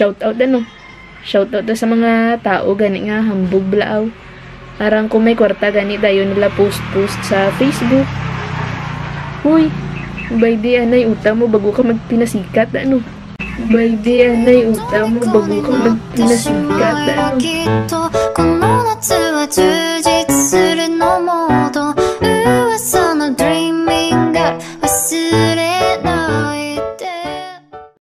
shoutout ano. Shoutout to sa mga tao gani nga hambog blaaw. Arang kung may kwarta gani dayon nila post-post sa Facebook. Uy, baydi anay uta mo bago ka magpinasikat ano. Baydi anay uta mo bago ka magpinasikat ano.